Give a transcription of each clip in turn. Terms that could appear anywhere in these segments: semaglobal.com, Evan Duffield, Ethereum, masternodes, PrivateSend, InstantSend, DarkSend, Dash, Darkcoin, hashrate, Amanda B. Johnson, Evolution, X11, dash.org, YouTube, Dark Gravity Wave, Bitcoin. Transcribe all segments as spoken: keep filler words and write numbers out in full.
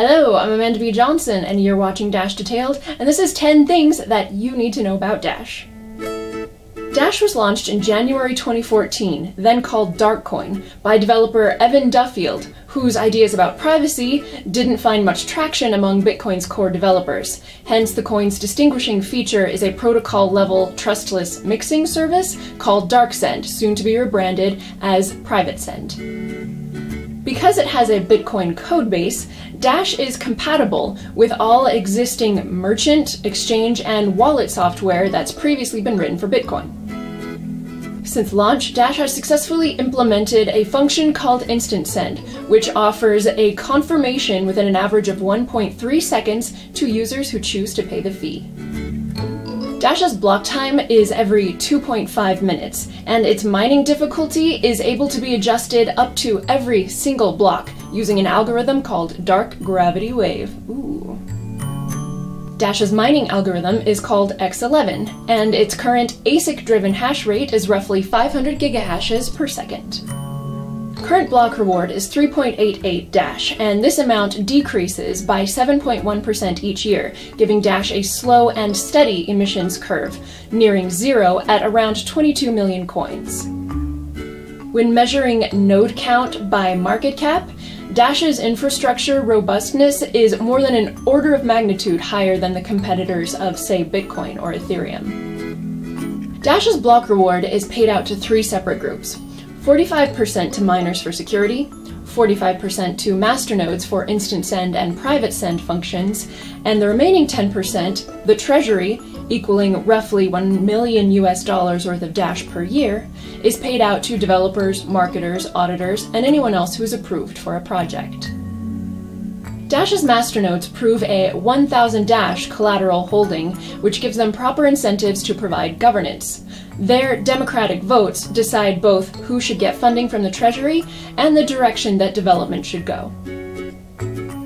Hello, I'm Amanda B. Johnson, and you're watching Dash Detailed, and this is ten things that you need to know about Dash. Dash was launched in January twenty fourteen, then called Darkcoin, by developer Evan Duffield, whose ideas about privacy didn't find much traction among Bitcoin's core developers. Hence, the coin's distinguishing feature is a protocol-level, trustless mixing service called DarkSend, soon to be rebranded as PrivateSend. Because it has a Bitcoin codebase, Dash is compatible with all existing merchant, exchange, and wallet software that's previously been written for Bitcoin. Since launch, Dash has successfully implemented a function called InstantSend, which offers a confirmation within an average of one point three seconds to users who choose to pay the fee. Dash's block time is every two point five minutes, and its mining difficulty is able to be adjusted up to every single block using an algorithm called Dark Gravity Wave. Ooh. Dash's mining algorithm is called X eleven, and its current A S I C-driven hash rate is roughly five hundred gigahashes per second. Current block reward is three point eight eight Dash, and this amount decreases by seven point one percent each year, giving Dash a slow and steady emissions curve, nearing zero at around twenty-two million coins. When measuring node count by market cap, Dash's infrastructure robustness is more than an order of magnitude higher than the competitors of, say, Bitcoin or Ethereum. Dash's block reward is paid out to three separate groups. forty-five percent to miners for security, forty-five percent to masternodes for InstantSend and PrivateSend functions, and the remaining ten percent, the treasury, equaling roughly one million U S dollars worth of Dash per year, is paid out to developers, marketers, auditors, and anyone else who is approved for a project. Dash's masternodes prove a one thousand Dash collateral holding, which gives them proper incentives to provide governance. Their democratic votes decide both who should get funding from the Treasury and the direction that development should go.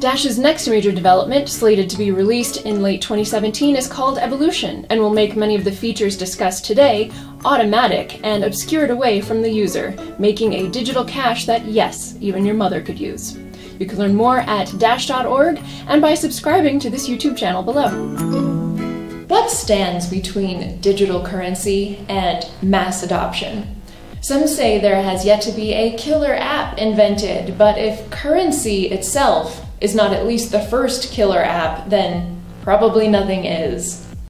Dash's next major development, slated to be released in late twenty seventeen, is called Evolution, and will make many of the features discussed today automatic and obscured away from the user, making a digital cash that, yes, even your mother could use. You can learn more at dash dot org and by subscribing to this YouTube channel below. What stands between digital currency and mass adoption? Some say there has yet to be a killer app invented, but if currency itself is not at least the first killer app, then probably nothing is.